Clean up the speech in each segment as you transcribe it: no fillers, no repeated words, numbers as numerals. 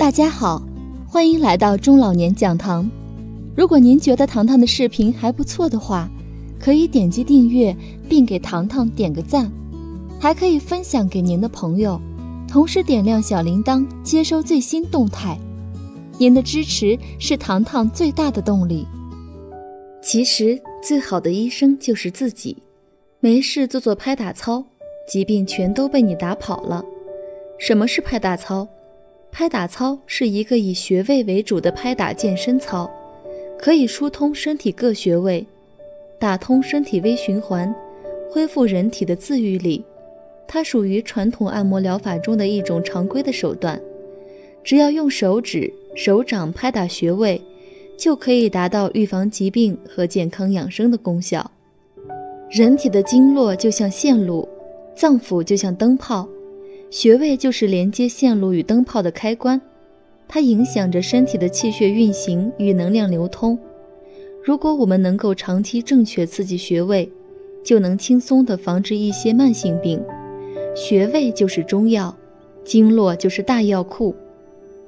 大家好，欢迎来到中老年讲堂。如果您觉得糖糖的视频还不错的话，可以点击订阅并给糖糖点个赞，还可以分享给您的朋友，同时点亮小铃铛接收最新动态。您的支持是糖糖最大的动力。其实最好的医生就是自己，没事做做拍打操，疾病全都被你打跑了。什么是拍打操？拍打操是一个以穴位为主的拍打健身操，可以疏通身体各穴位，打通身体微循环，恢复人体的自愈力。它属于传统按摩疗法中的一种常规的手段，只要用手指、手掌拍打穴位，就可以达到预防疾病和健康养生的功效。人体的经络就像线路，脏腑就像灯泡，穴位就是连接线路与灯泡的开关，它影响着身体的气血运行与能量流通。如果我们能够长期正确刺激穴位，就能轻松地防治一些慢性病。穴位就是中药，经络就是大药库。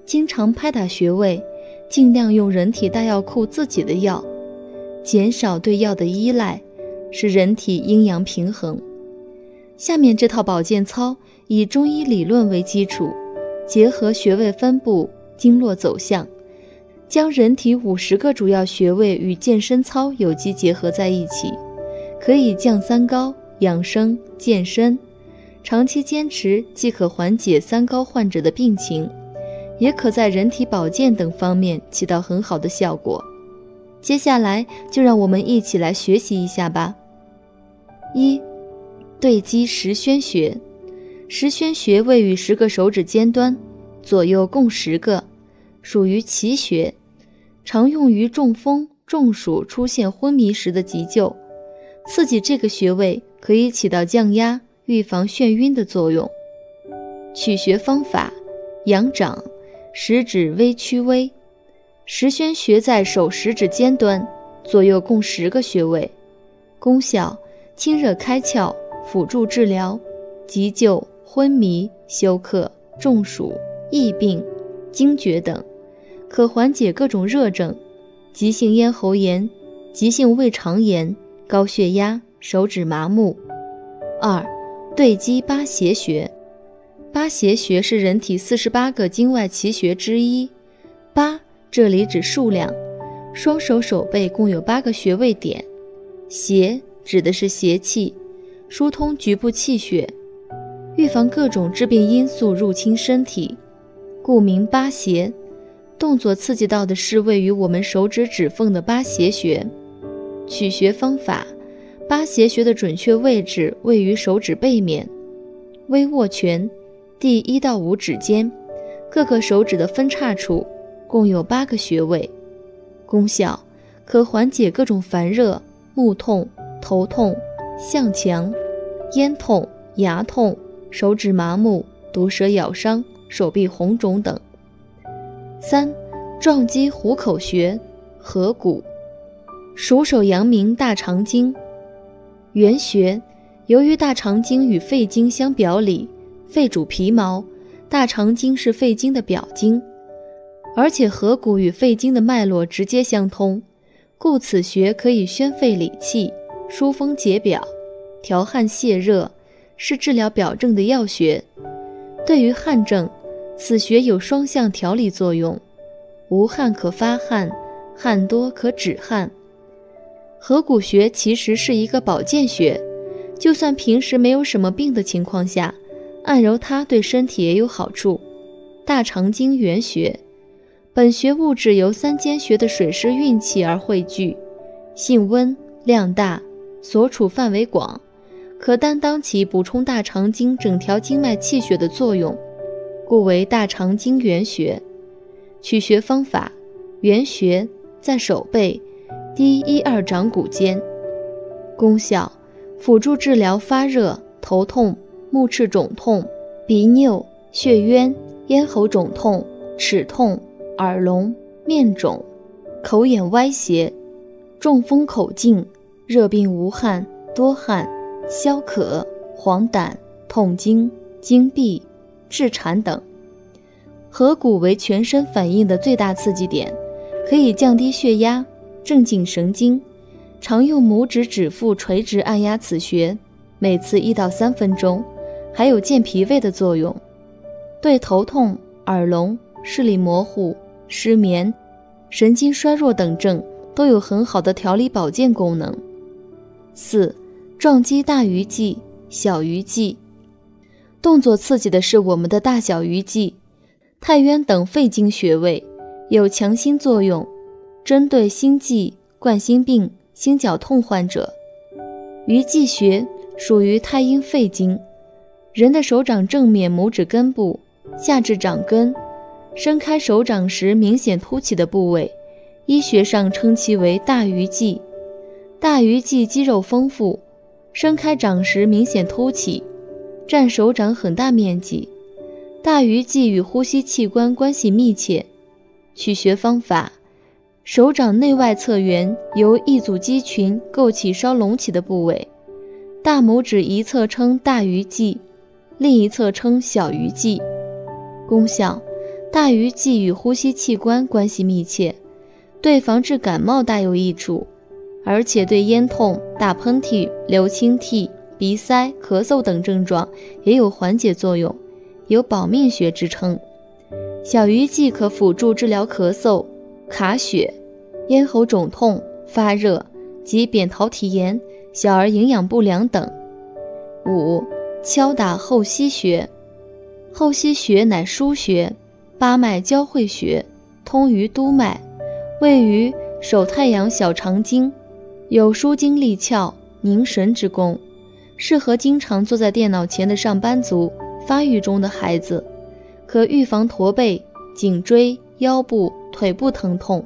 经常拍打穴位，尽量用人体大药库自己的药，减少对药的依赖，使人体阴阳平衡。下面这套保健操以中医理论为基础，结合穴位分布、经络走向，将人体50个主要穴位与健身操有机结合在一起，可以降三高、养生、健身。长期坚持即可缓解三高患者的病情，也可在人体保健等方面起到很好的效果。接下来就让我们一起来学习一下吧。一、对击十宣穴。十宣穴位于10个手指尖端，左右共10个，属于奇穴，常用于中风、中暑出现昏迷时的急救。刺激这个穴位可以起到降压、预防眩晕的作用。取穴方法：仰掌，食指微屈微。十宣穴在手食指尖端，左右共10个穴位。功效：清热开窍，辅助治疗、急救、昏迷、休克、中暑、疫病、惊厥等，可缓解各种热症，急性咽喉炎、急性胃肠炎、高血压、手指麻木。2、对击八邪穴。八邪穴是人体48个经外奇穴之一。8，这里指数量，双手手背共有8个穴位点。邪指的是邪气，疏通局部气血，预防各种致病因素入侵身体，故名八邪。动作刺激到的是位于我们手指指缝的八邪穴。取穴方法：八邪穴的准确位置位于手指背面，微握拳，第1到5指尖，各个手指的分叉处，共有8个穴位。功效：可缓解各种烦热、目痛、头痛、项强、咽痛、牙痛、手指麻木、毒蛇咬伤、手臂红肿等。3、撞击虎口穴、合谷。属手阳明大肠经。原穴由于大肠经与肺经相表里，肺主皮毛，大肠经是肺经的表经，而且合谷与肺经的脉络直接相通，故此穴可以宣肺理气、疏风解表、调汗泄热，是治疗表症的药穴。对于汗症，此穴有双向调理作用，无汗可发汗，汗多可止汗。合谷穴其实是一个保健穴，就算平时没有什么病的情况下，按揉它对身体也有好处。大肠经原穴，本穴物质由3间穴的水湿运气而汇聚，性温量大，所处范围广，可担当起补充大肠经整条经脉气血的作用，故为大肠经原穴。取穴方法：原穴在手背，第1、2掌骨间。功效：辅助治疗发热、头痛、目赤肿痛、鼻衄、血渊、咽喉肿痛、齿痛、耳聋、面肿、口眼歪斜、中风口径、热病无汗、多汗、消渴、黄疸、痛经、经闭、滞产等。合谷为全身反应的最大刺激点，可以降低血压、镇静神经。常用拇指指腹垂直按压此穴，每次1到3分钟，还有健脾胃的作用，对头痛、耳聋、视力模糊、失眠、神经衰弱等症都有很好的调理保健功能。4. 撞击大鱼际、小鱼际。动作刺激的是我们的大小鱼际、太渊等肺经穴位，有强心作用，针对心悸、冠心病、心绞痛患者。鱼际穴属于太阴肺经，人的手掌正面拇指根部，下至掌根，伸开手掌时明显凸起的部位，医学上称其为大鱼际。大鱼际肌肉丰富，伸开掌时明显凸起，占手掌很大面积。大鱼际与呼吸器官关系密切。取穴方法：手掌内外侧缘由一组肌群构起稍隆起的部位，大拇指一侧称大鱼际，另一侧称小鱼际。功效：大鱼际与呼吸器官关系密切，对防治感冒大有益处，而且对咽痛、打喷嚏、流清涕、鼻塞、咳嗽等症状也有缓解作用，有保命穴之称。小鱼际可辅助治疗咳嗽、卡血、咽喉肿痛、发热及扁桃体炎、小儿营养不良等。5. 敲打后溪穴。后溪穴乃腧穴，八脉交汇穴，通于督脉，位于手太阳小肠经，有舒筋利窍、凝神之功，适合经常坐在电脑前的上班族、发育中的孩子，可预防驼背、颈椎、腰部、腿部疼痛，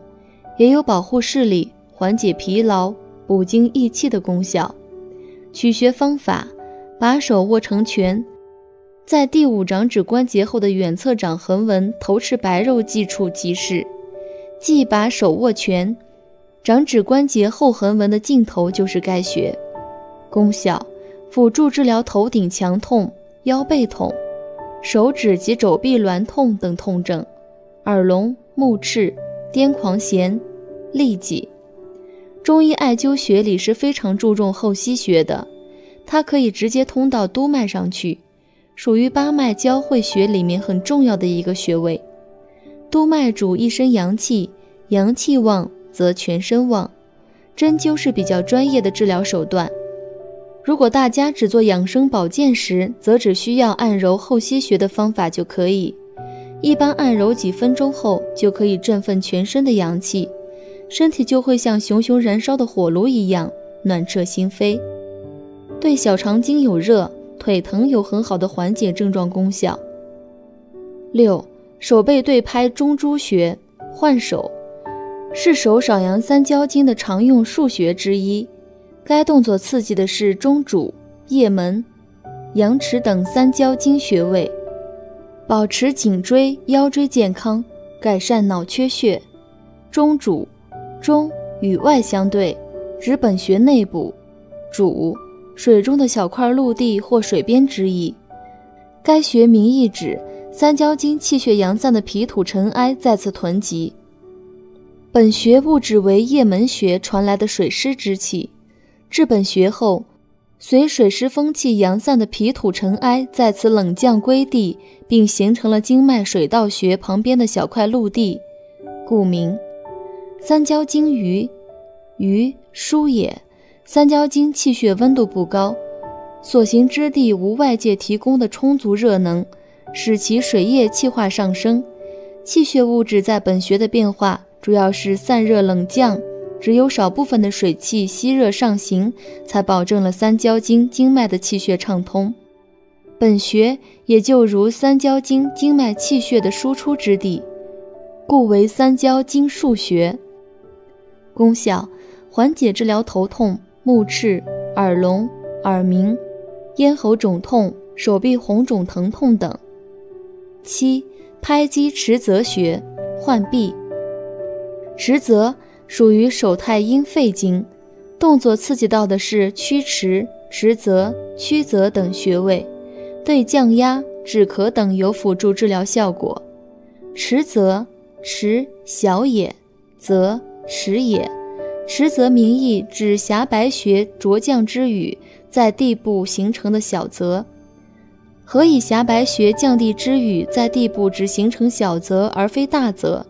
也有保护视力、缓解疲劳、补精益气的功效。取穴方法：把手握成拳，在第五掌指关节后的远侧掌横纹头赤白肉际处即是，即把手握拳，掌指关节后横纹的尽头就是该穴。功效：辅助治疗头顶强痛、腰背痛、手指及肘臂挛痛等痛症，耳聋、目赤、癫狂痫、痢疾。中医艾灸学里是非常注重后溪穴的，它可以直接通到督脉上去，属于八脉交汇穴里面很重要的一个穴位。督脉主一身阳气，阳气旺则全身旺。针灸是比较专业的治疗手段。如果大家只做养生保健时，则只需要按揉后溪穴的方法就可以。一般按揉几分钟后，就可以振奋全身的阳气，身体就会像熊熊燃烧的火炉一样暖彻心扉。对小肠经有热、腿疼有很好的缓解症状功效。6. 手背对拍中枢穴，换手，是手少阳三焦经的常用腧穴之一。该动作刺激的是中主、腋门、阳池等三焦经穴位，保持颈椎、腰椎健康，改善脑缺血。中主，中与外相对，指本穴内部；主，水中的小块陆地或水边之意。该穴名意指三焦经气血阳散的皮土尘埃在此囤积。本穴物质为腋门穴传来的水湿之气，至本穴后，随水湿风气阳散的皮土尘埃在此冷降归地，并形成了经脉水道穴旁边的小块陆地，故名。三焦经俞，俞腧也。三焦经气血温度不高，所行之地无外界提供的充足热能，使其水液气化上升。气血物质在本穴的变化主要是散热冷降，只有少部分的水气吸热上行，才保证了三焦经经脉的气血畅通。本穴也就如三焦经经脉气血的输出之地，故为三焦经腧穴。功效：缓解治疗头痛、目赤、耳聋、耳鸣、咽喉肿痛、手臂红肿疼痛等。7. 拍击池泽穴，换臂。池泽属于手太阴肺经，动作刺激到的是曲池、池泽、曲泽等穴位，对降压、止咳等有辅助治疗效果。迟则迟小也，则迟也。迟则名义指狭白学浊降之语在地部形成的小则。何以狭白学降地之语在地部只形成小则而非大则？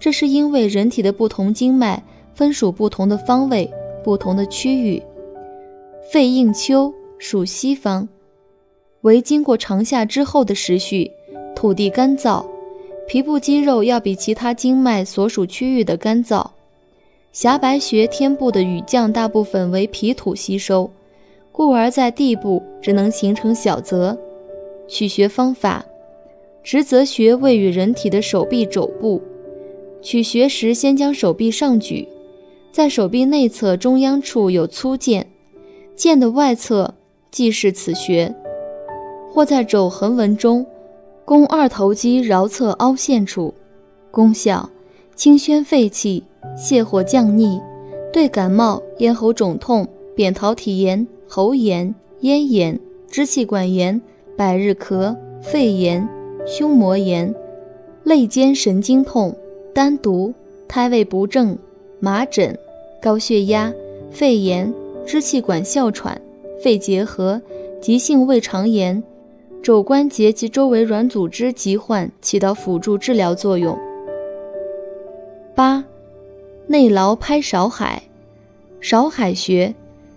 这是因为人体的不同经脉分属不同的方位、不同的区域。肺应丘属西方，为经过长夏之后的时序，土地干燥，皮部肌肉要比其他经脉所属区域的干燥。狭白穴天部的雨降大部分为脾土吸收，故而在地部只能形成小则。取穴方法：直则穴位于人体的手臂肘部，取穴时先将手臂上举，在手臂内侧中央处有粗腱，腱的外侧即是此穴，或在肘横纹中，肱二头肌桡侧凹陷处。功效：清宣肺气，泻火降逆，对感冒、咽喉肿痛、扁桃体炎、喉炎、咽炎、支气管炎、百日咳、肺炎、胸膜炎、肋间神经痛、丹毒、胎位不正、麻疹、高血压、肺炎、支气管哮喘、肺结核、急性胃肠炎、肘关节及周围软组织疾患起到辅助治疗作用。8. 内劳拍少海。少海穴，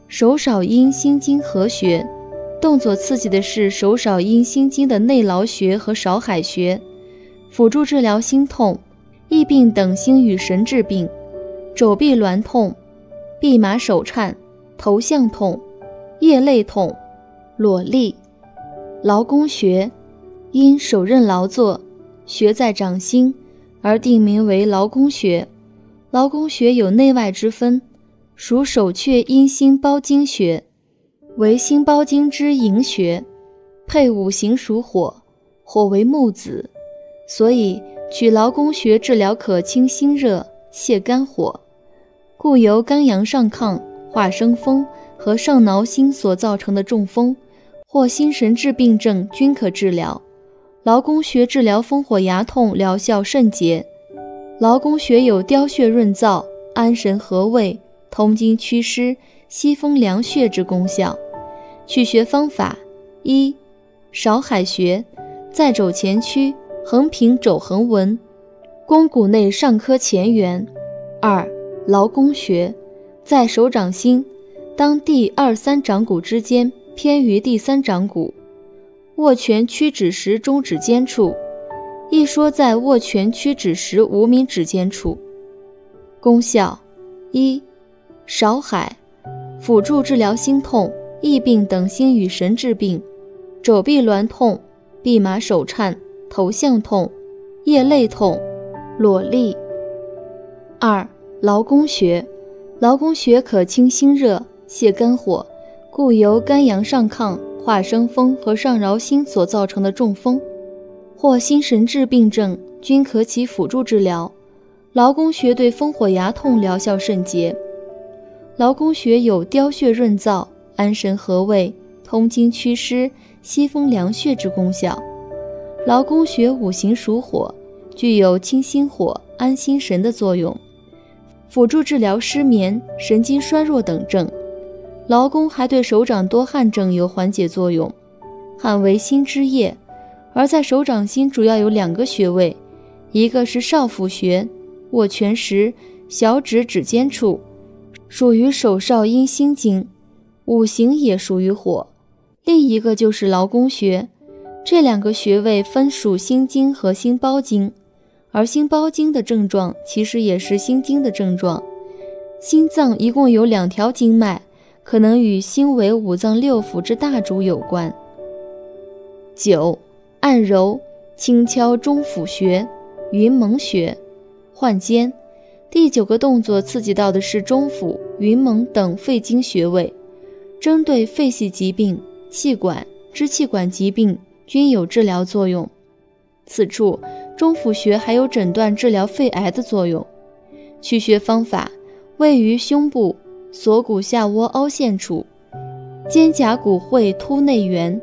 手少阴心经合穴，动作刺激的是手少阴心经的内劳穴和少海穴，辅助治疗心痛、翳病等心与神志病、肘臂挛痛、臂麻手颤、头项痛、腋肋痛、裸力。劳宫穴，因手刃劳作，穴在掌心，而定名为劳宫穴。劳宫穴有内外之分，属手厥阴心包经穴，为心包经之营穴，配五行属火，火为木子，所以取劳宫穴治疗可清心热、泻肝火，故由肝阳上亢、化生风和上挠心所造成的中风或心神志病症均可治疗。劳宫穴治疗风火牙痛疗效甚捷。劳宫穴有雕血润燥、安神和胃、通经祛湿、息风凉血之功效。取穴方法：1. 少海穴，在肘前区，横平肘横纹，肱骨内上髁前缘。 2. 劳宫穴，在手掌心，当第二三掌骨之间偏于第三掌骨，握拳屈指时中指尖处，一说在握拳屈指时无名指尖处。功效： 1. 少海，辅助治疗心痛、翳病等心与神志病、肘臂挛痛、臂麻手颤、头项痛、腋肋痛、裸力。 2. 劳宫穴，劳宫穴可清心热、泻肝火，故由肝阳上亢、化生风和上挠心所造成的中风或心神志病症均可起辅助治疗。劳宫穴对风火牙痛疗效甚捷。劳宫穴有雕血润燥、安神和胃、通经祛湿、息风凉血之功效。劳宫穴五行属火，具有清心火、安心神的作用，辅助治疗失眠、神经衰弱等症。劳宫还对手掌多汗症有缓解作用，汗为心之液，而在手掌心主要有2个穴位，一个是少府穴，握拳时小指指尖处，属于手少阴心经，五行也属于火；另一个就是劳宫穴，这2个穴位分属心经和心包经，而心包经的症状其实也是心经的症状。心脏一共有2条经脉，可能与心为五脏六腑之大主有关。 9. 按揉轻敲中府穴、云门穴、腕间。第9个动作刺激到的是中府、云门等肺经穴位，针对肺系疾病、气管、支气管疾病均有治疗作用。此处中府穴还有诊断治疗肺癌的作用。取穴方法：位于胸部锁骨下窝凹陷处，肩胛骨喙突内缘，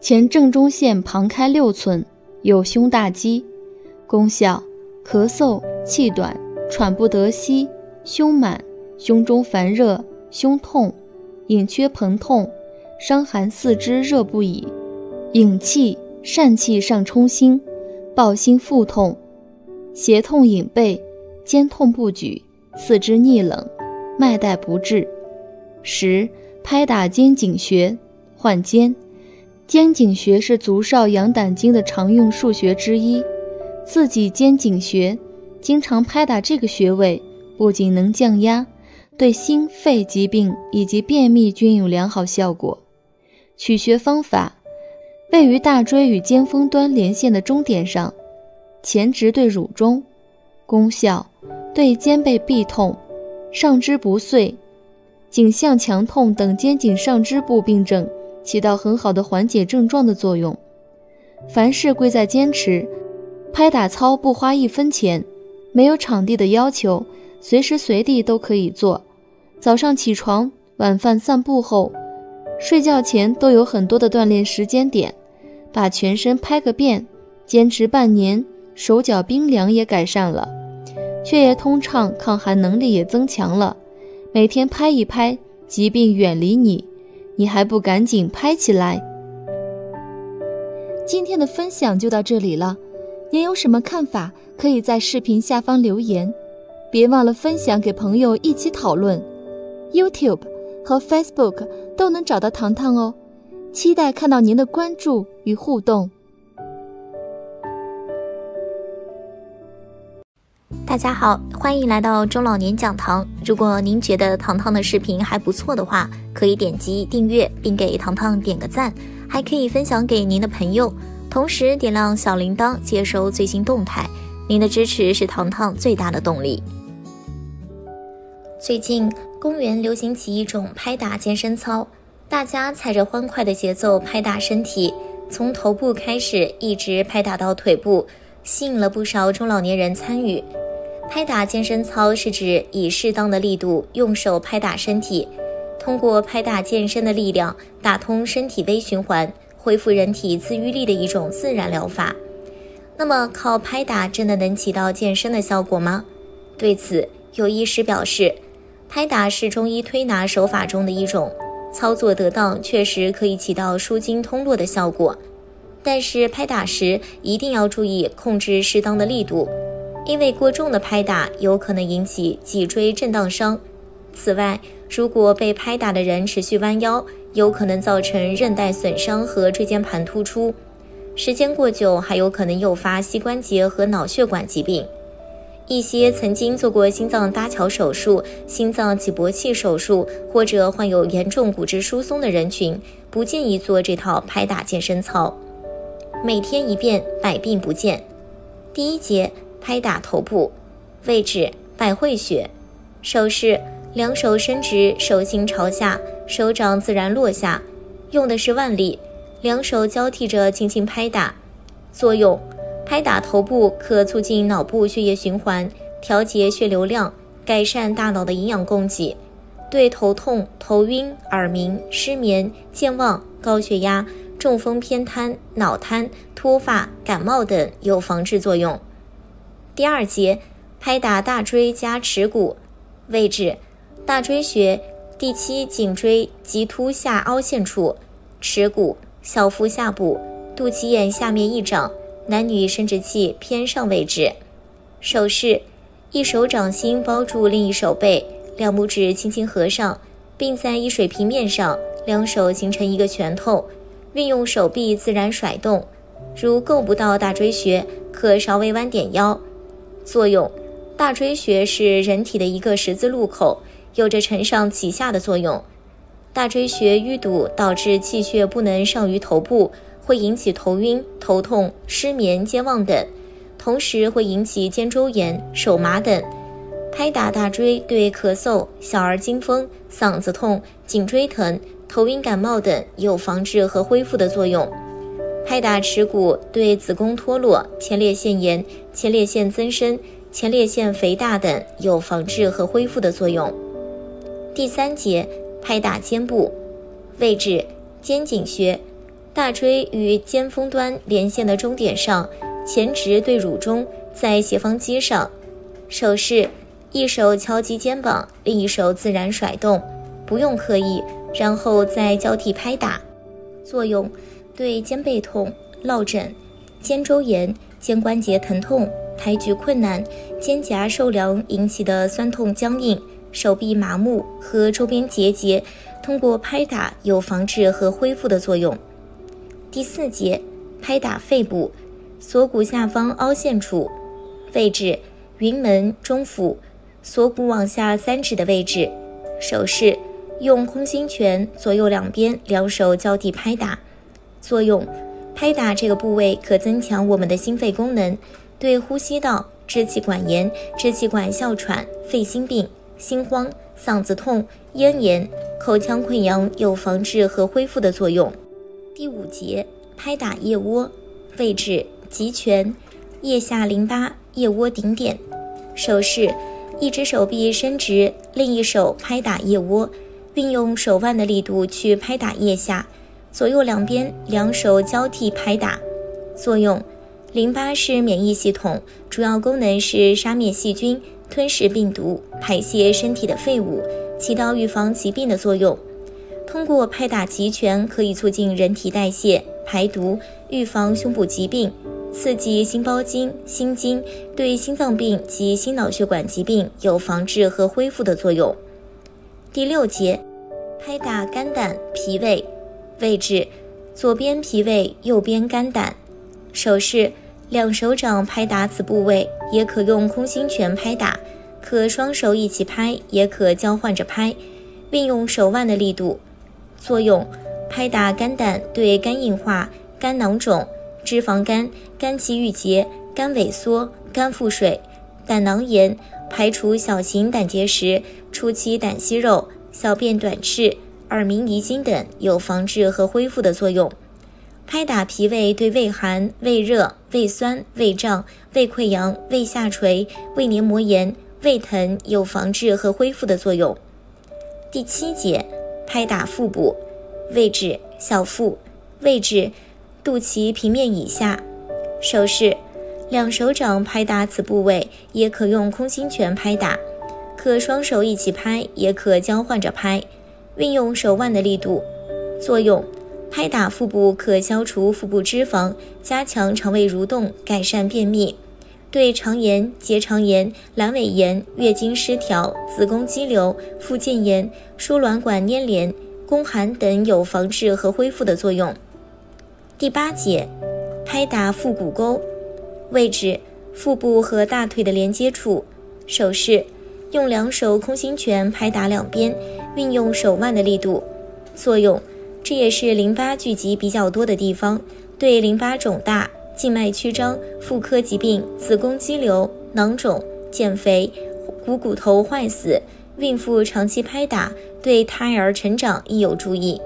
前正中线旁开6寸，有胸大肌，功效：咳嗽、气短、喘不得息、胸满、胸中烦热、胸痛、隐缺膨痛、伤寒四肢热不已、引气、疝气上冲心、抱心腹痛、胁痛隐背、肩痛不举、四肢逆冷、脉带不治。10. 拍打肩井穴，换肩。肩井穴是足少阳胆经的常用腧穴之一，刺激肩井穴，经常拍打这个穴位，不仅能降压，对心肺疾病以及便秘均有良好效果。取穴方法：位于大椎与肩峰端连线的中点上，前直对乳中。功效：对肩背痹痛、上肢不遂、颈项强痛等肩颈上肢部病症，起到很好的缓解症状的作用。凡事贵在坚持，拍打操不花1分钱，没有场地的要求，随时随地都可以做。早上起床、晚饭散步后、睡觉前都有很多的锻炼时间点，把全身拍个遍，坚持半年，手脚冰凉也改善了，血液通畅，抗寒能力也增强了。每天拍一拍，疾病远离你，你还不赶紧拍起来？今天的分享就到这里了，您有什么看法可以在视频下方留言，别忘了分享给朋友一起讨论。 YouTube 和 Facebook 都能找到糖糖哦，期待看到您的关注与互动。大家好，欢迎来到中老年讲堂。如果您觉得糖糖的视频还不错的话，可以点击订阅并给糖糖点个赞，还可以分享给您的朋友，同时点亮小铃铛接收最新动态。您的支持是糖糖最大的动力。最近公园流行起一种拍打健身操，大家踩着欢快的节奏拍打身体，从头部开始一直拍打到腿部，吸引了不少中老年人参与。拍打健身操是指以适当的力度用手拍打身体，通过拍打健身的力量打通身体微循环，恢复人体自愈力的一种自然疗法。那么靠拍打真的能起到健身的效果吗？对此，有医师表示，拍打是中医推拿手法中的一种，操作得当确实可以起到舒筋通络的效果，但是拍打时一定要注意控制适当的力度，因为过重的拍打有可能引起脊椎震荡伤。此外，如果被拍打的人持续弯腰，有可能造成韧带损伤和椎间盘突出，时间过久还有可能诱发膝关节和脑血管疾病。一些曾经做过心脏搭桥手术、心脏起搏器手术或者患有严重骨质疏松的人群，不建议做这套拍打健身操。每天一遍，百病不见。第一节，拍打头部。位置，百会穴。手势，两手伸直，手心朝下，手掌自然落下，用的是腕力，两手交替着轻轻拍打。作用，拍打头部可促进脑部血液循环，调节血流量，改善大脑的营养供给，对头痛、头晕、耳鸣、失眠、健忘、高血压、中风偏瘫、脑瘫、脱发、感冒等有防治作用。第二节，拍打大椎加尺骨。位置，大椎穴第7颈椎棘突下凹陷处，尺骨小腹下部，肚脐眼下面1掌，男女生殖器偏上位置。手势，一手掌心包住另一手背，两拇指轻轻合上，并在一水平面上，两手形成一个拳头，运用手臂自然甩动，如够不到大椎穴，可稍微弯点腰。作用，大椎穴是人体的一个十字路口，有着承上启下的作用。大椎穴淤堵导致气血不能上于头部，会引起头晕、头痛、失眠、健忘等，同时会引起肩周炎、手麻等。拍打大椎对咳嗽、小儿惊风、嗓子痛、颈椎疼、头晕感冒等有防治和恢复的作用。拍打尺骨对子宫脱落、前列腺炎、前列腺增生、前列腺肥大等有防治和恢复的作用。第三节，拍打肩部。位置，肩井穴，大椎与肩峰端连线的中点上，前直对乳中，在斜方肌上，手势一手敲击肩膀，另一手自然甩动，不用刻意，然后再交替拍打。作用：对肩背痛、落枕、肩周炎、肩关节疼痛、抬举困难、肩胛受凉引起的酸痛僵硬、手臂麻木和周边结节，通过拍打有防治和恢复的作用。第四节，拍打肺部，锁骨下方凹陷处，位置云门、中府，锁骨往下3指的位置。手势：用空心拳左右两边两手交替拍打。作用：拍打这个部位可增强我们的心肺功能，对呼吸道、支气管炎、支气管哮喘、肺心病、心慌、嗓子痛、咽炎、口腔溃疡有防治和恢复的作用。第五节，拍打腋窝，位置极泉、腋下淋巴、腋窝顶点。手势：一只手臂伸直，另一手拍打腋窝，运用手腕的力度去拍打腋下，左右两边两手交替拍打。作用：淋巴是免疫系统，主要功能是杀灭细菌、吞噬病毒、排泄身体的废物，起到预防疾病的作用。通过拍打极泉可以促进人体代谢、排毒，预防胸部疾病，刺激心包经、心经，对心脏病及心脑血管疾病有防治和恢复的作用。第六节，拍打肝胆、脾胃，位置左边脾胃，右边肝胆。手势：两手掌拍打此部位，也可用空心拳拍打，可双手一起拍，也可交换着拍，运用手腕的力度。作用：拍打肝胆对肝硬化、肝囊肿、脂肪肝、肝气郁结、肝萎缩、肝腹水、胆囊炎，排除小型胆结石、初期胆息肉、小便短赤、耳鸣遗精等，有防治和恢复的作用。拍打脾胃对胃寒、胃热、胃酸、胃胀、胃溃疡、胃下垂、胃黏膜炎、胃疼有防治和恢复的作用。第七节，拍打腹部，位置小腹，位置肚脐平面以下。手势：两手掌拍打此部位，也可用空心拳拍打，可双手一起拍，也可交换着拍，运用手腕的力度。作用：拍打腹部可消除腹部脂肪，加强肠胃蠕动，改善便秘，对肠炎、结肠炎、阑尾炎、月经失调、子宫肌瘤、附件炎、输卵管粘连、宫寒等有防治和恢复的作用。第八节，拍打腹股沟，位置腹部和大腿的连接处。手势：用两手空心拳拍打两边，运用手腕的力度。作用：这也是淋巴聚集比较多的地方，对淋巴肿大、静脉曲张、妇科疾病、子宫肌瘤、囊肿、减肥、骨头坏死、孕妇长期拍打，对胎儿成长亦有注意。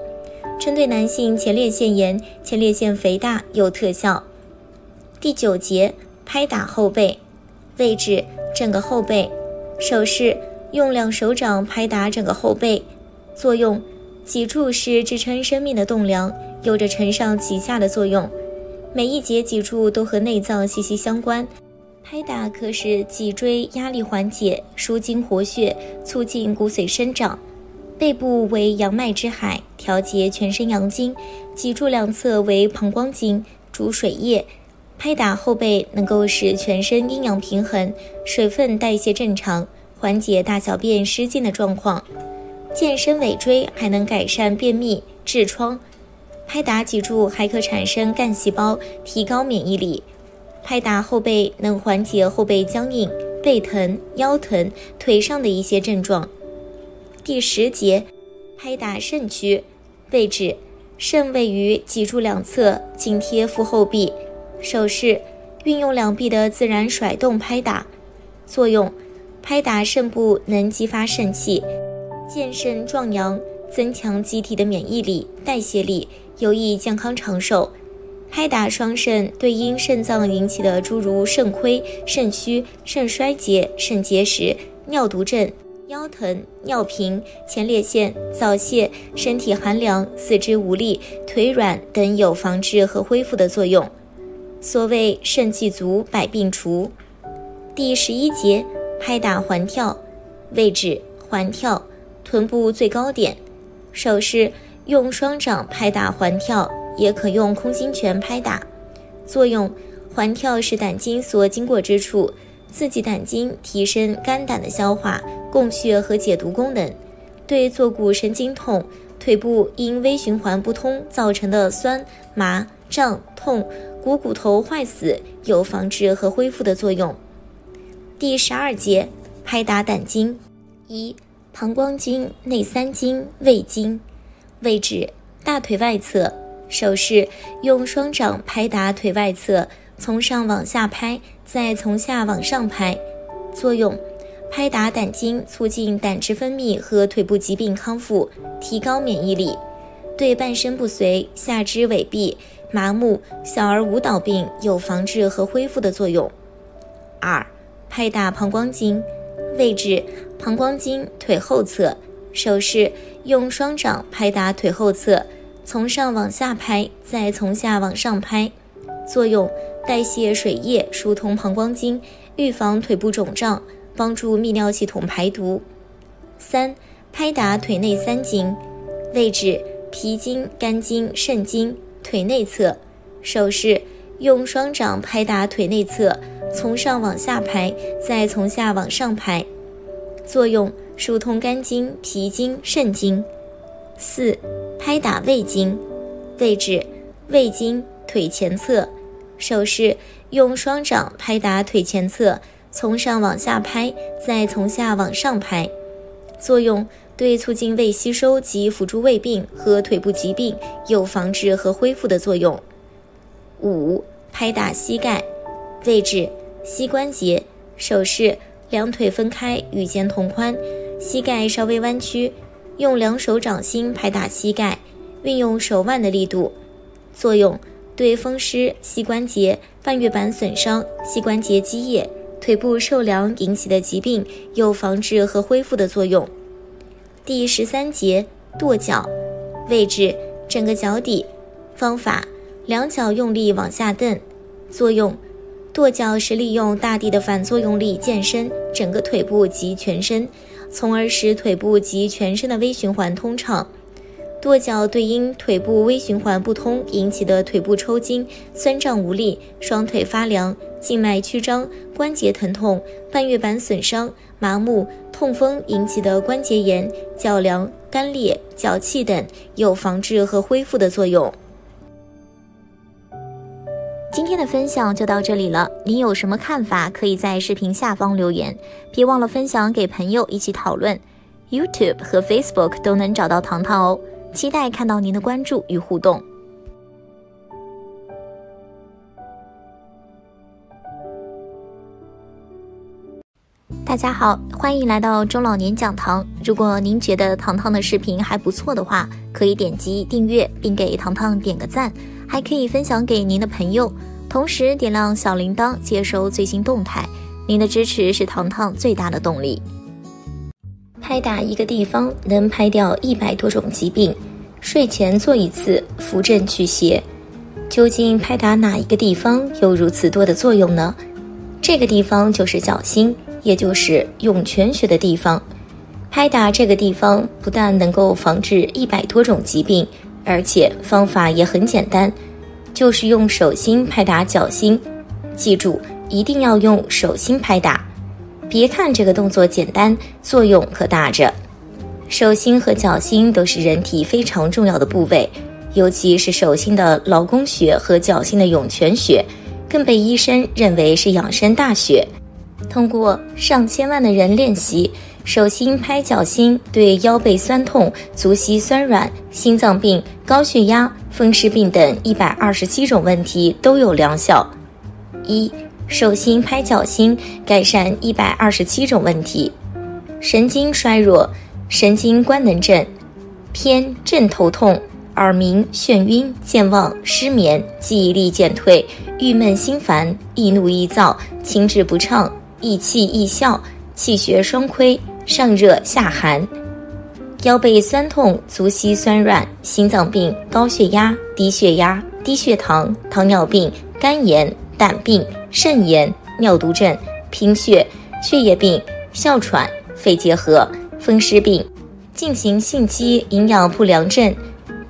针对男性前列腺炎、前列腺肥大有特效。第九节，拍打后背，位置整个后背。手势：用两手掌拍打整个后背。作用：脊柱是支撑生命的栋梁，有着承上启下的作用。每一节脊柱都和内脏息息相关，拍打可使脊椎压力缓解，舒筋活血，促进骨髓生长。背部为阳脉之海，调节全身阳经，脊柱两侧为膀胱经，主水液。拍打后背能够使全身阴阳平衡，水分代谢正常，缓解大小便失禁的状况。健身尾椎还能改善便秘、痔疮。拍打脊柱还可产生干细胞，提高免疫力。拍打后背能缓解后背僵硬、背疼、腰疼、腿上的一些症状。第十节，拍打肾区，位置肾位于脊柱两侧，紧贴腹后壁。手势：运用两臂的自然甩动拍打。作用：拍打肾部能激发肾气，健肾壮阳，增强机体的免疫力、代谢力，有益健康长寿。拍打双肾对因肾脏引起的诸如肾亏、肾虚、肾衰竭、肾结石、尿毒症、腰疼、尿频、前列腺早泄、身体寒凉、四肢无力、腿软等有防治和恢复的作用。所谓肾气足，百病除。第11节拍打环跳，位置环跳，臀部最高点。手势用双掌拍打环跳，也可用空心拳拍打。作用：环跳是胆经所经过之处，刺激胆经，提升肝胆的消化、供血和解毒功能。对坐骨神经痛、腿部因微循环不通造成的酸、麻、胀、痛、骨头坏死有防治和恢复的作用。第12节拍打胆经。1. 膀胱经、内三经、胃经。位置：大腿外侧。手势用双掌拍打腿外侧，从上往下拍，再从下往上拍。作用：拍打胆经，促进胆汁分泌和腿部疾病康复，提高免疫力。对半身不遂、下肢痿痹、麻木、小儿舞蹈病有防治和恢复的作用。2. 拍打膀胱经。位置：膀胱经腿后侧。手势用双掌拍打腿后侧，从上往下拍，再从下往上拍。作用：代谢水液，疏通膀胱经，预防腿部肿胀，帮助泌尿系统排毒。3. 拍打腿内三经。位置：脾经、肝经、肾经，腿内侧。手势用双掌拍打腿内侧，从上往下拍，再从下往上拍。作用：疏通肝经、脾经、肾经。4. 拍打胃经。位置：胃经腿前侧。手势用双掌拍打腿前侧，从上往下拍，再从下往上拍。作用：对促进胃吸收及辅助胃病和腿部疾病有防治和恢复的作用。 5. 拍打膝盖。位置：膝关节。手势两腿分开，与肩同宽，膝盖稍微弯曲，用两手掌心拍打膝盖，运用手腕的力度。作用：对风湿、膝关节、半月板损伤、膝关节积液、腿部受凉引起的疾病有防治和恢复的作用。第13节跺脚。位置：整个脚底。方法：两脚用力往下蹬。作用：跺脚是利用大地的反作用力健身整个腿部及全身，从而使腿部及全身的微循环通畅。跺脚对因腿部微循环不通引起的腿部抽筋、酸胀无力、双腿发凉、静脉曲张、关节疼痛、半月板损伤、麻木、痛风引起的关节炎、脚凉、干裂、脚气等有防治和恢复的作用。今天的分享就到这里了，您有什么看法可以在视频下方留言，别忘了分享给朋友一起讨论。 YouTube 和 Facebook 都能找到糖糖哦，期待看到您的关注与互动。大家好，欢迎来到中老年讲堂。如果您觉得糖糖的视频还不错的话，可以点击订阅并给糖糖点个赞，还可以分享给您的朋友，同时点亮小铃铛接收最新动态。您的支持是糖糖最大的动力。拍打一个地方能拍掉100多种疾病，睡前做一次，扶正祛邪。究竟拍打哪一个地方有如此多的作用呢？这个地方就是脚心，也就是涌泉穴的地方。拍打这个地方不但能够防治100多种疾病，而且方法也很简单，就是用手心拍打脚心。记住，一定要用手心拍打。别看这个动作简单，作用可大着。手心和脚心都是人体非常重要的部位，尤其是手心的劳宫穴和脚心的涌泉穴，更被医生认为是养生大穴。通过上千万的人练习，手心拍脚心，对腰背酸痛、足膝酸软、心脏病、高血压、风湿病等127种问题都有良效。1. 手心拍脚心，改善127种问题。神经衰弱、神经官能症、偏正头痛、耳鸣、眩晕、健忘、失眠、记忆力减退、郁闷心烦、易怒易躁、情志不畅、易气易笑、气血双亏、上热下寒。腰背酸痛、足膝酸软、心脏病、高血压、低血压、低血糖、糖尿病、肝炎、胆病、肾炎、尿毒症、贫血、血液病、哮喘、肺结核、风湿病、进行性肌营养不良症、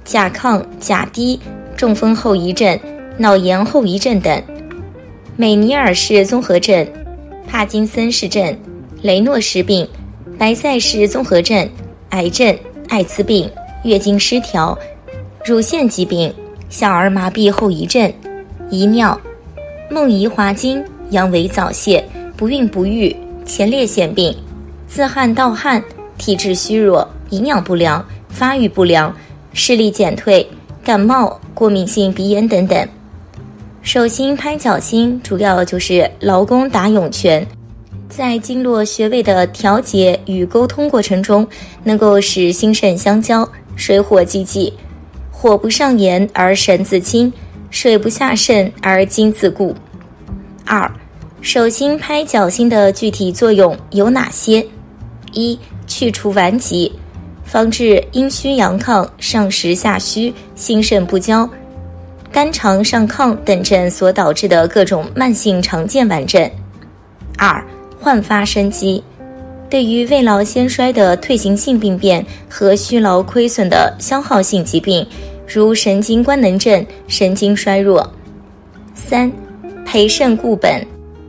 甲亢、甲低、中风后遗症、脑炎后遗症等，美尼尔氏综合症、帕金森氏症、雷诺氏病、白塞氏综合症、癌症、艾滋病、月经失调、乳腺疾病、小儿麻痹后遗症、遗尿、梦遗滑精、阳痿早泄、不孕不育、前列腺病、自汗盗汗、体质虚弱、营养不良、发育不良、视力减退、感冒、过敏性鼻炎等等。手心拍脚心主要就是劳宫打涌泉，在经络穴位的调节与沟通过程中，能够使心肾相交，水火既济，火不上炎而神自清，水不下肾而精自固。2. 手心拍脚心的具体作用有哪些？ 1. 去除顽疾，防治阴虚阳亢、上实下虚、心肾不交、肝肠上亢等症所导致的各种慢性常见顽症。 2. 焕发生机，对于未老先衰的退行性病变和虚劳亏损的消耗性疾病，如神经官能症、神经衰弱。 3. 培肾固本，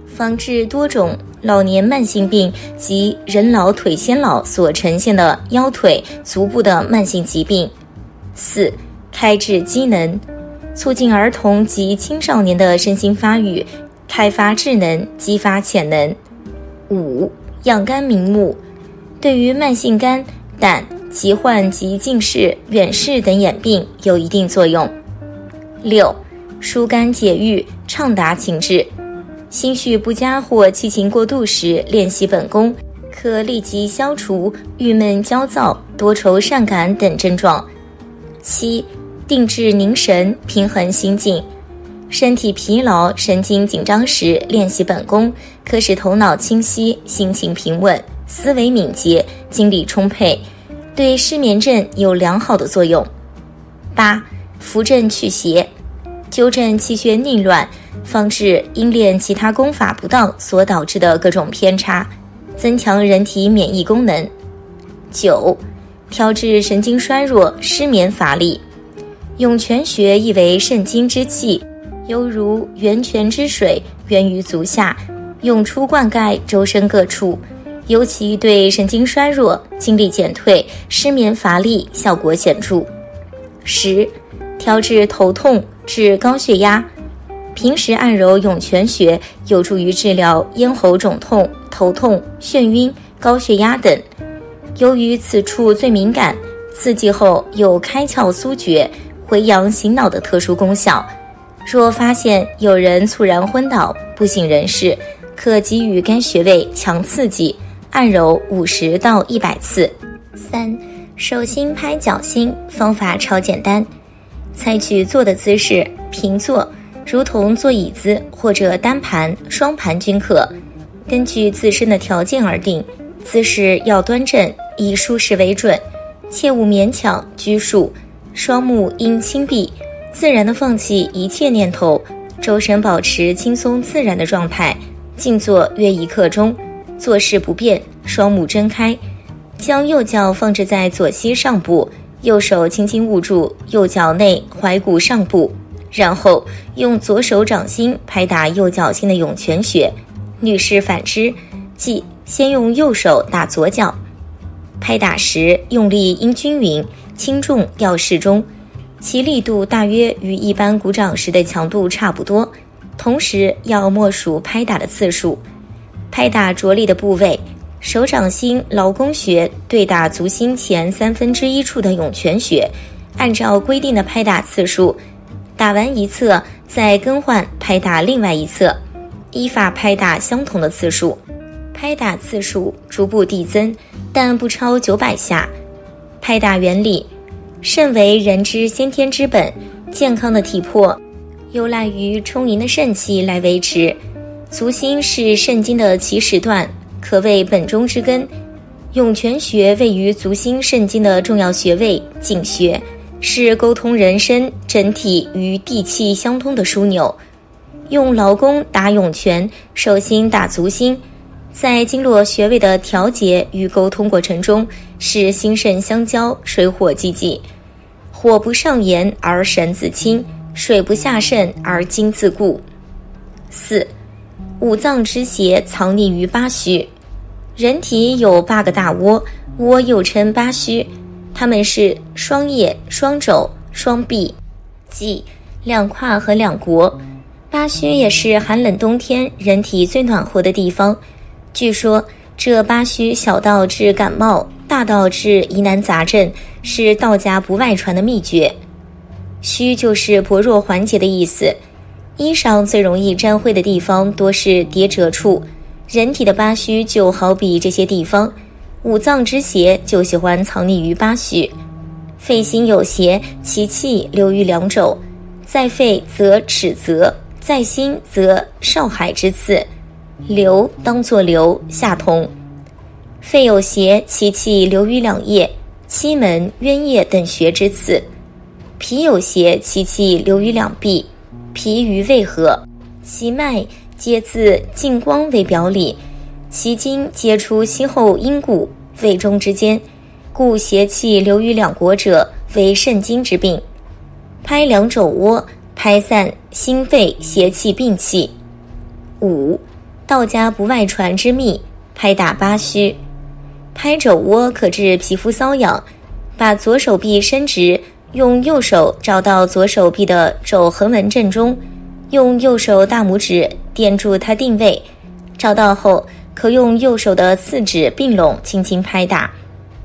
防治多种老年慢性病及人老腿先老所呈现的腰腿、足部的慢性疾病。 4. 开智机能，促进儿童及青少年的身心发育，开发智能，激发潜能。 5. 养肝明目，对于慢性肝、胆、疾患及近视、远视等眼病有一定作用。 6. 疏肝解郁，畅达情志，心绪不佳或气情过度时练习本功，可立即消除郁闷、焦躁、多愁善感等症状。 7. 定志凝神，平衡心境，身体疲劳、神经紧张时练习本功，可使头脑清晰、心情平稳、思维敏捷、精力充沛，对失眠症有良好的作用。 8. 扶正祛邪，纠正气血逆乱，防治因练其他功法不当所导致的各种偏差，增强人体免疫功能。 9. 调治神经衰弱、失眠乏力，涌泉穴意为肾精之气，犹如源泉之水，源于足下，涌出灌溉周身各处，尤其对神经衰弱、精力减退、失眠乏力效果显著。 10. 调治头痛，治高血压，平时按揉涌泉穴有助于治疗咽喉肿痛、头痛、眩晕、高血压等。由于此处最敏感，刺激后有开窍苏觉、回阳醒脑的特殊功效。若发现有人猝然昏倒、不省人事，可给予该穴位强刺激，按揉50到100次。 3. 手心拍脚心方法超简单，采取坐的姿势，平坐，如同坐椅子或者单盘、双盘均可，根据自身的条件而定，姿势要端正，以舒适为准，切勿勉强拘束，双目应轻闭，自然地放弃一切念头，周身保持轻松自然的状态，静坐约1刻钟，坐势不变，双目睁开，将右脚放置在左膝上部，右手轻轻捂住右脚内踝骨上部，然后用左手掌心拍打右脚心的涌泉穴，女士反之，即先用右手打左脚，拍打时用力应均匀，轻重要适中，其力度大约与一般鼓掌时的强度差不多，同时要默数拍打的次数。拍打着力的部位，手掌心劳宫穴对打足心前1/3处的涌泉穴，按照规定的拍打次数，打完一侧再更换拍打另外一侧，依法拍打相同的次数，拍打次数逐步递增，但不超900下。拍打原理，肾为人之先天之本，健康的体魄有赖于充盈的肾气来维持。足心是肾经的起始段，可谓本中之根。涌泉穴位于足心肾经的重要穴位井穴，是沟通人身整体与地气相通的枢纽。用劳宫打涌泉，手心打足心。在经络穴位的调节与沟通过程中，是心肾相交，水火既济。火不上炎而神自清，水不下肾而精自固。4. 五脏之邪藏匿于八虚。人体有8个大窝，窝又称八虚，它们是双腋、双肘、双臂，即两胯和两国。八虚也是寒冷冬天人体最暖和的地方。据说这八虚小到治感冒，大到治疑难杂症，是道家不外传的秘诀。虚就是薄弱环节的意思。衣裳最容易沾灰的地方多是叠褶处，人体的八虚就好比这些地方。五脏之邪就喜欢藏匿于八虚。肺心有邪，其气流于两肘，在肺则尺泽，在心则少海之次，流当作流下同。肺有邪，其气流于两腋、七门、渊腋等穴之次。脾有邪，其气流于两臂、脾于胃合，其脉皆自近光为表里，其经皆出膝后阴骨、胃中之间，故邪气流于两国者为肾经之病。拍两肘窝，拍散心肺邪气病气。5. 道家不外传之秘，拍打八虚。拍肘窝可治皮肤瘙痒，把左手臂伸直，用右手找到左手臂的肘横纹正中，用右手大拇指垫住它定位，找到后可用右手的四指并拢轻轻拍打，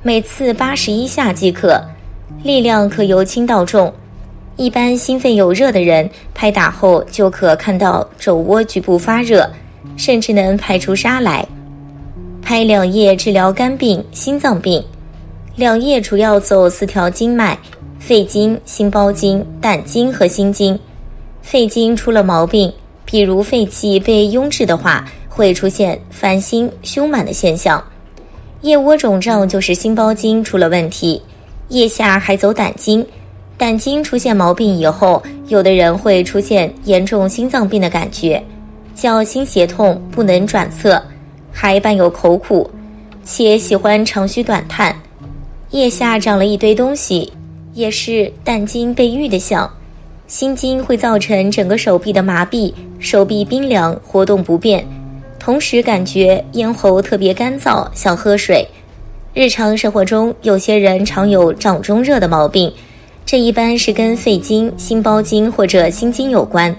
每次81下即可，力量可由轻到重。一般心肺有热的人拍打后就可看到肘窝局部发热，甚至能拍出痧来。拍两腋治疗肝病、心脏病。两腋主要走4条经脉，肺经、心包经、胆经和心经。肺经出了毛病，比如肺气被壅滞的话，会出现烦心、胸满的现象。腋窝肿胀就是心包经出了问题，腋下还走胆经，胆经出现毛病以后，有的人会出现严重心脏病的感觉，叫心胁痛，不能转侧，还伴有口苦，且喜欢长吁短叹。腋下长了一堆东西，也是胆经被郁的象。心经会造成整个手臂的麻痹，手臂冰凉，活动不便，同时感觉咽喉特别干燥，想喝水。日常生活中有些人常有掌中热的毛病，这一般是跟肺经、心包经或者心经有关。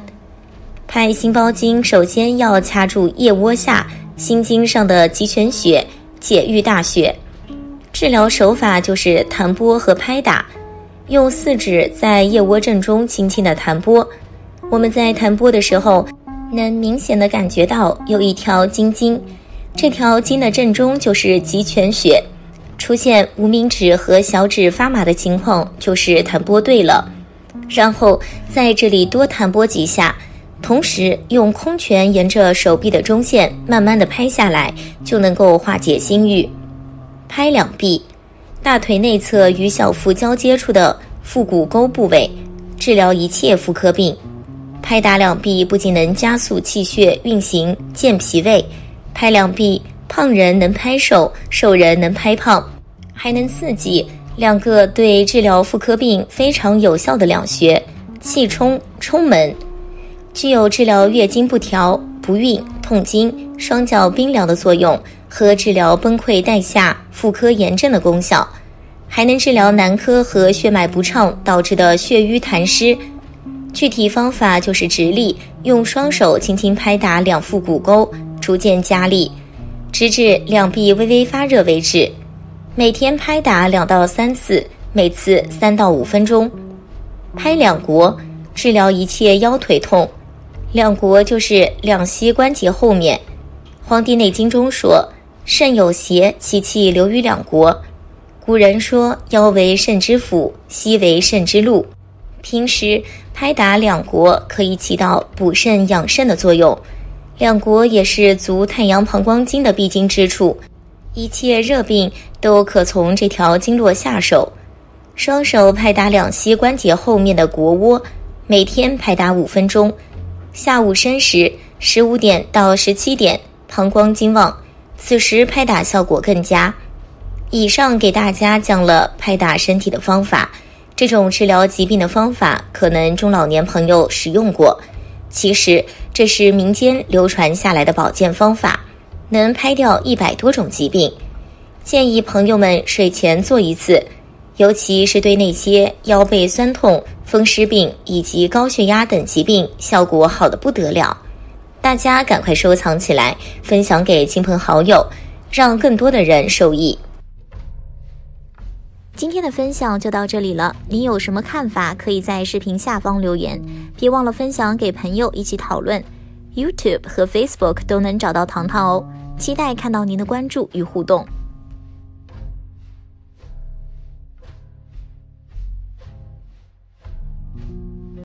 拍心包经首先要掐住腋窝下心经上的极泉穴、解郁大穴。治疗手法就是弹拨和拍打，用四指在腋窝正中轻轻的弹拨。我们在弹拨的时候能明显的感觉到有一条金筋，这条筋的正中就是极泉穴，出现无名指和小指发麻的情况就是弹拨对了。然后在这里多弹拨几下，同时用空拳沿着手臂的中线慢慢的拍下来，就能够化解心郁。拍两臂，大腿内侧与小腹交接处的腹股沟部位，治疗一切妇科病。拍打两臂不仅能加速气血运行，健脾胃。拍两臂，胖人能拍瘦，瘦人能拍胖，还能刺激2个对治疗妇科病非常有效的两穴：气冲、冲门，具有治疗月经不调、不孕、痛经、双脚冰凉的作用，和治疗崩溃带下、妇科炎症的功效，还能治疗男科和血脉不畅导致的血瘀痰湿。具体方法就是直立，用双手轻轻拍打两腹股沟，逐渐加力，直至两臂微微发热为止。每天拍打2到3次，每次3到5分钟。拍两国，治疗一切腰腿痛。两国就是两膝关节后面。《黄帝内经》中说，肾有邪，其气流于两国。古人说，腰为肾之府，膝为肾之路。平时拍打两国可以起到补肾养肾的作用。两国也是足太阳膀胱经的必经之处，一切热病都可从这条经络下手。双手拍打两膝关节后面的腘窝，每天拍打5分钟。下午申时15点到17点，膀胱经旺，此时拍打效果更佳。以上给大家讲了拍打身体的方法，这种治疗疾病的方法可能中老年朋友使用过。其实这是民间流传下来的保健方法，能拍掉100多种疾病。建议朋友们睡前做一次，尤其是对那些腰背酸痛、风湿病以及高血压等疾病，效果好得不得了。大家赶快收藏起来，分享给亲朋好友，让更多的人受益。今天的分享就到这里了，您有什么看法可以在视频下方留言，别忘了分享给朋友一起讨论。 YouTube 和 Facebook 都能找到糖糖哦，期待看到您的关注与互动。